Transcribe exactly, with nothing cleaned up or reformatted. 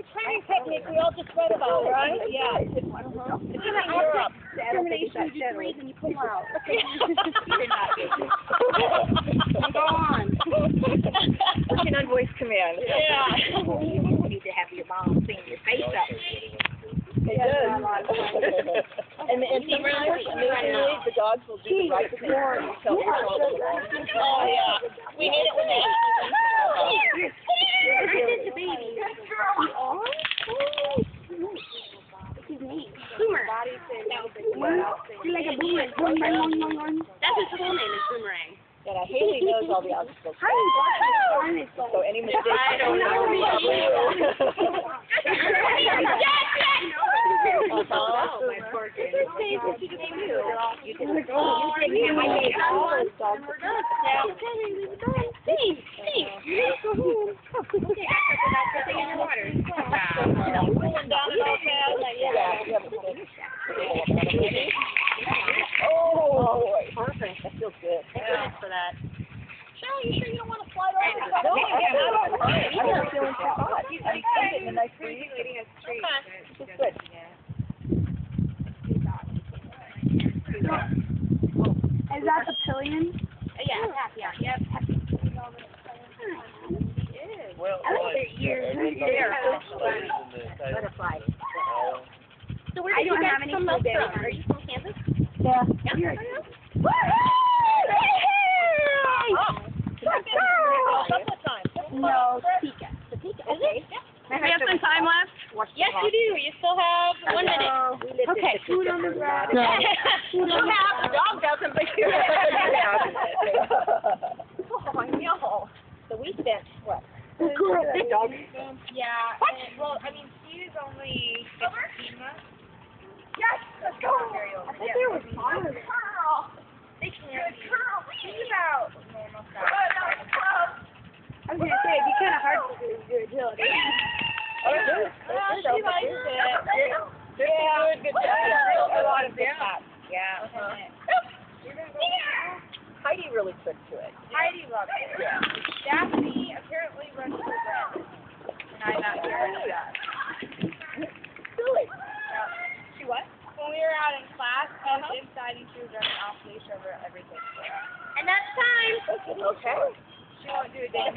the training technique we all just read about, right? Yeah. Uh-huh. It's an outfit discrimination. You breathe and you pull out. You're not good. Go on. Working on voice command. Yeah. You need to have your mom sing your face up. It does. And and sometimes the dogs will do the right thing. Oh yeah. We hate it when they. That's his full name is Boomerang. Yeah, Haley knows all the obstacles. So any mistake. I don't know. Oh, my poor kid. This is what you can do. You can take me away. We're done. Yeah. Steve, Steve, you need to go home. Okay, after that, put thing in your water. Wow. We're down and all down. Yeah. Perfect. That feels good. Thank yeah. for that. Cheryl, you sure you don't want to fly over? Right no, yeah, I don't want to. I'm not feeling too hot. She's like, in the nice breeze. Lady has trees. This is good. Yeah. Is that the pillion? Uh, yeah, yeah, yeah. Yep. It is. Well, I like their ears. They're butterflies. Butterflies. So where did you guys come up from? Are you from Kansas? Yeah. Yeah. Woo! Hey! Let's go! Couple of times. No, Topeka. Topeka. Is it? Do we have some time left? Yes, you do. You still have one minute. Okay. Food on the ground. Food on the ground. The dog doesn't, but you oh, my God. So we spent, what? Girl, big dog. Yeah. What? And, well, I mean, she is only fifteen months. Yes, let's go. I think there was one. Girl. Good girl. Think about normal stuff. I was going to say, it'd be kind of hard to do your agility. Oh, she likes it. Yeah. Good job. A lot of big shots. Yeah. Heidi really took to it. Heidi loved it. Yeah. Daphne apparently runs to the ground. And I'm not sure any of that. She what? When we were out in class, I was uh-huh. inside and she was running off leash over everything. And that's time. Okay. She won't do a damn